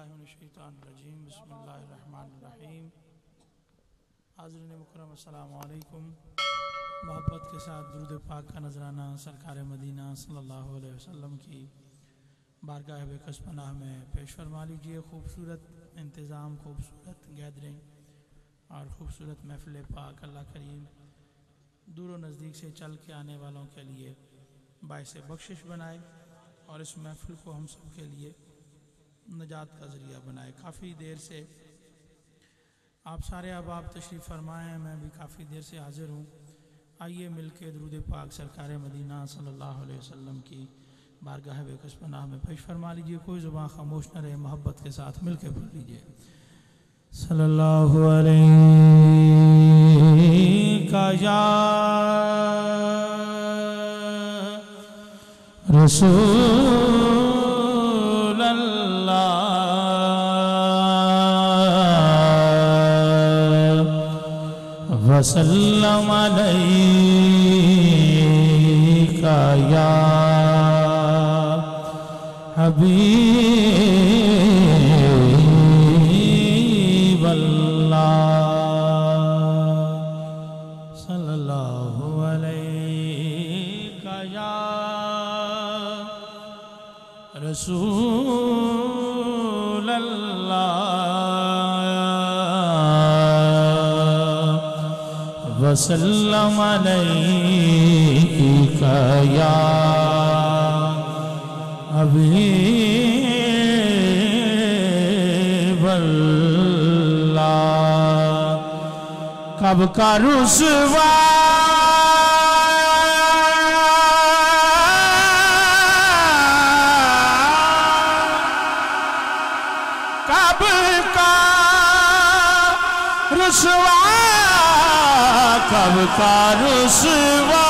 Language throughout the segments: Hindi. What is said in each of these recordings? बिस्मिल्लाहिर्रहमानिर्रहीम बिस्मिल्लाहिर्रहमानिर्रहीम। हाज़रीन मुकर्रम अस्सलाम वालेकुम। मोहब्बत के साथ दुरूद पाक का नजराना सरकार मदीना सल्लल्लाहु अलैहि वसल्लम की बारगाह बेकसपनाह में पेश फरमा लीजिए। खूबसूरत इंतज़ाम, खूबसूरत गैदरिंग और ख़ूबसूरत महफिल पाक अल्लाह करीम दूर नज़दीक से चल के आने वालों के लिए बायस बख्शिश बनाए और इस महफिल को हम सब के लिए नजात का ज़रिया बनाए। काफ़ी देर से आप सारे अहबाब तशरीफ़ फरमाए हैं, मैं भी काफ़ी देर से हाज़िर हूँ। आइए मिलके दुरूद पाक सरकार मदीना सल्लल्लाहु अलैहि वसल्लम की बारगाह बेकसपनाह में पेश फरमा लीजिए। कोई ज़ुबान खामोश न रहे, मोहब्बत के साथ मिलके पढ़ लीजिए। सल्लल्लाहु अलैहि का या रसूल वसल्लम अलैका या हबीबल्लाह। सल्लल्लाहु अलैका या रसूलल्लाह वसल्लम अलैका या हबीबल्लाह। कब का रुसवा कब का रुसवा कब का रुसवा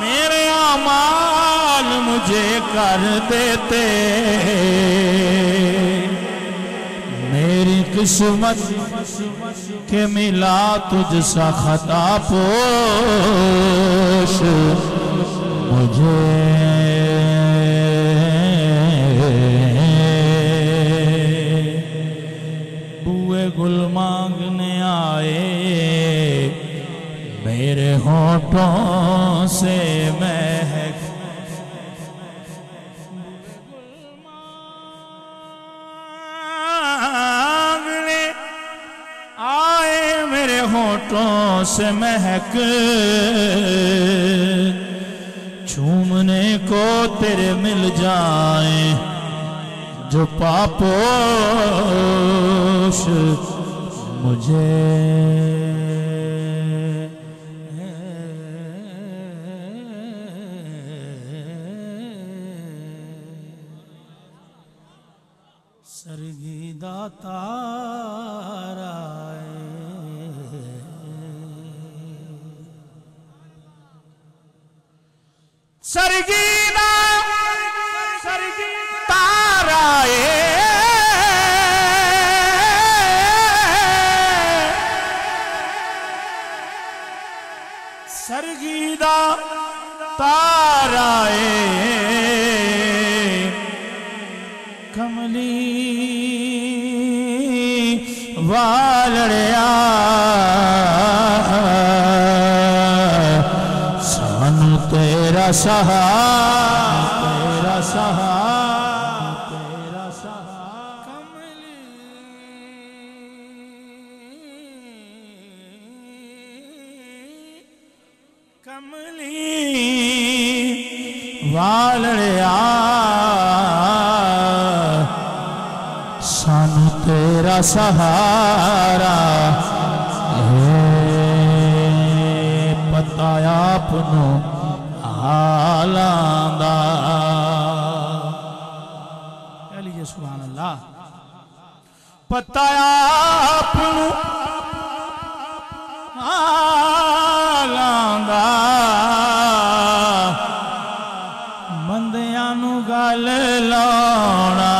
मेरे अमाल मुझे कर देते, मेरी किस्मत के मिला तुझसा खता पोश मुझे। बुए गुल मांगने आए मेरे होठों से महक, मांगने आए मेरे होठों से महक, झूमने को तेरे मिल जाए जो पापोश मुझे। सरगी दाता राए सरगी ताराए सरगी दा ताराए कमली वालड़िया सानू तेरा सहा तेरा सहा तेरा सहा कमली वालड़िया सानू तेरा सहारा है। पता आपनों आलांदा लीजिए सुभान अल्लाह। पता आपनों आलांदा बंदियां नू गल लाउणा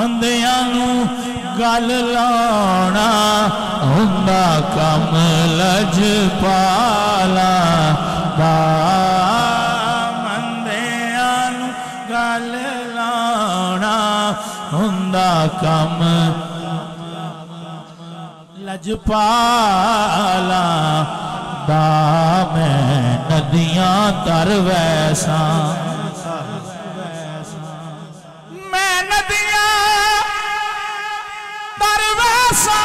बंदियानू गल लाना उंदा कम लज पाला बंदियानू गल लाना हुंदा कम लजपाला दा मैं नदियां तर वैसा मैं नदियां तर वैसा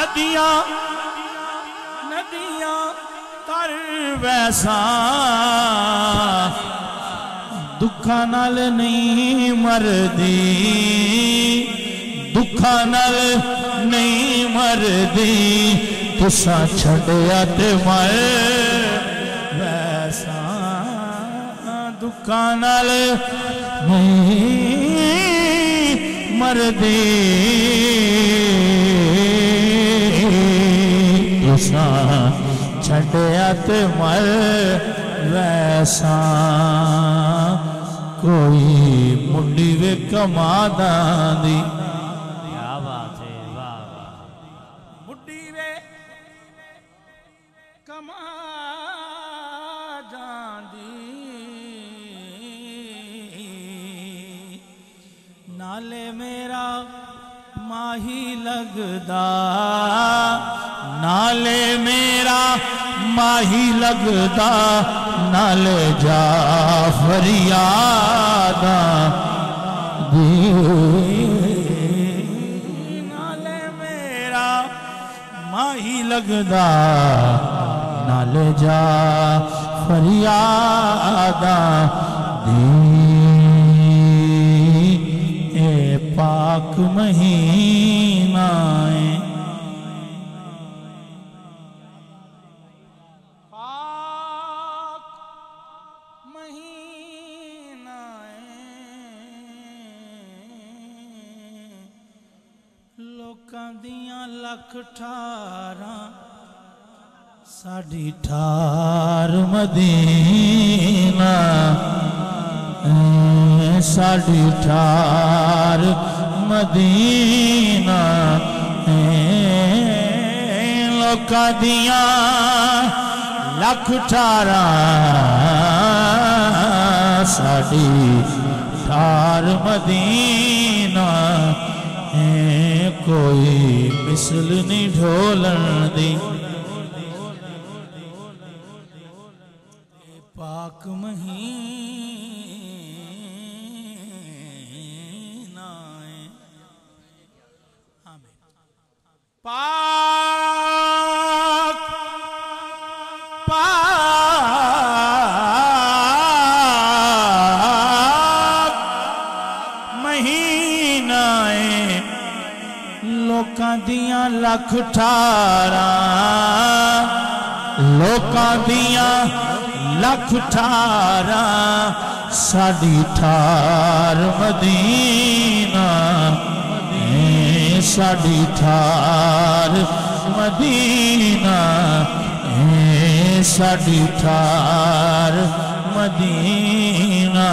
नदियां नदियां तर वैसा दुखा नाल नहीं मरदी दुखा नाल नहीं मरदी तुसा छड़िया ते मर वैसा दुखा नाल नहीं मरदी तुसा छड़िया ते मर वैसा कोई मुंडी वे कमा दी मुंडी वे कमा दी नाले मेरा माही लगदा नाले मेरा माही लगदा नाल जा फरियादा नाल मेरा माही लगदा नाल जा फरियादा दी ए पाक महीना लख ठारा साड़ी ठार मदीना साड़ी ठार मदीना लोका दिया लख ठारा साड़ी ठार मदीना कोई मिसल नहीं ढोलन दी पाक महीना पाक पाक महीना लोकां दियां लख ठारा लोकां दियां लख ठारा साड़ी ठार मदीना साड़ी ठार मदीना साड़ी ठार मदीना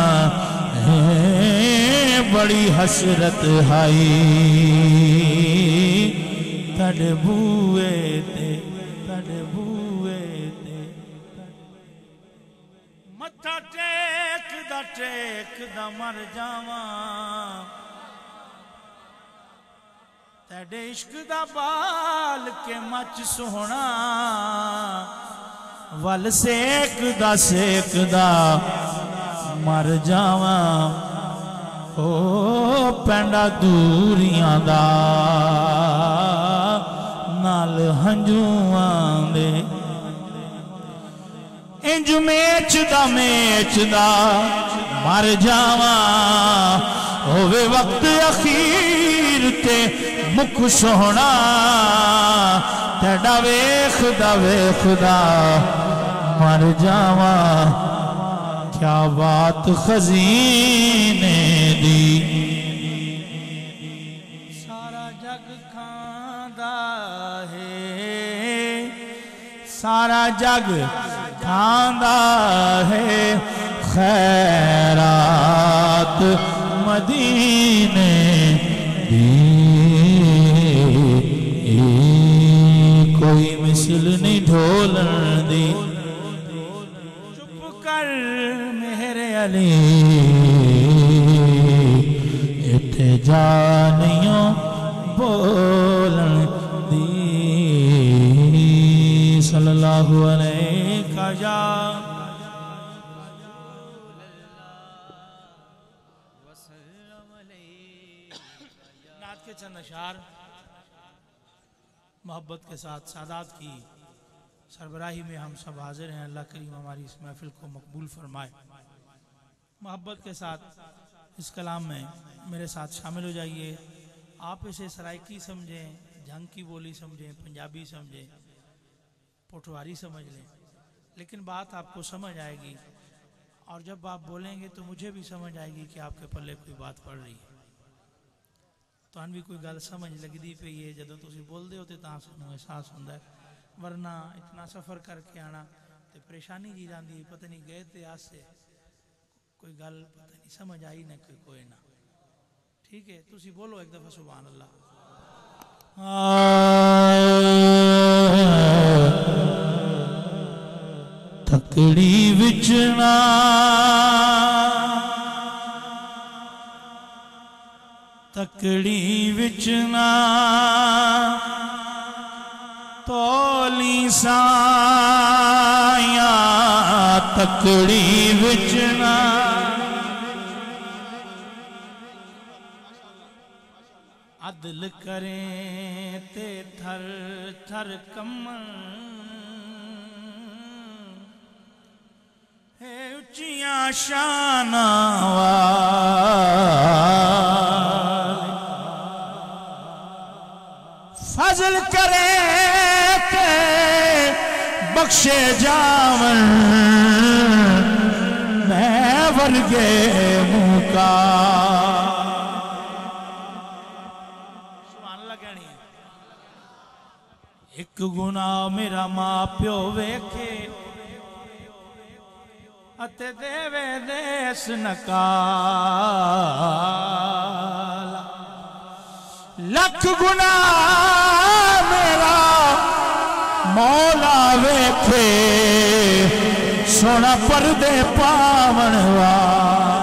बड़ी हसरत हाई तड़े बुए ते मत्था टेक दा मर जावा तड़े इश्क दा बाल के मच सोहना वल सेक दा मर जावा ओ पेंडा दूरियां दा नाल हंजुआ दे इंज मेचदा मर जावा होवे वक्त अखीर ते मुख सोहना तेरा वेखदा मर जावा क्या बात खजीने दी सारा जग खांदा सारा जग खांदा है खैरात मदीने दी अली इत्थे जानियो बोलन दी सल्लल्लाहु अलैहि वसल्लम। नात के चंद अशार मोहब्बत के साथ सादात की सरबराही में हम सब हाजिर हैं। अल्लाह करीम हमारी इस महफिल को मकबूल फरमाए। मोहब्बत के साथ इस कलाम में मेरे साथ शामिल हो जाइए। आप इसे सरायकी समझें, जंग की बोली समझें, पंजाबी समझें, पोठवारी समझ लें, लेकिन बात आपको समझ आएगी। और जब आप बोलेंगे तो मुझे भी समझ आएगी कि आपके पल्ले कोई बात पड़ रही है। तुहानू भी कोई गल समझ लगती पई है जदों तुसीं बोलदे हो तो सानू एहसास होंदा है, वरना इतना सफ़र करके आना तो परेशानी जी रही। पता नहीं गए तो आसे कोई गल पता नहीं समझ आई ना कोई ना। ठीक है, तुसीं बोलो एक दफ़ा सुभान अल्लाह। तकड़ी विच ना तकड़ी विच ना तोली साया तकड़ी विच ना अदल करें ते थर थर कमन है उचिया शाना फजल करे ते बख्शे जावन मैं वर्गे मुका सुभान अल्लाह कहनी है। एक गुना मेरा मां प्यो वेखे अते देवे देश नकाला, लख गुना मेरा मौला वेखे सोना परदे पावन वाला।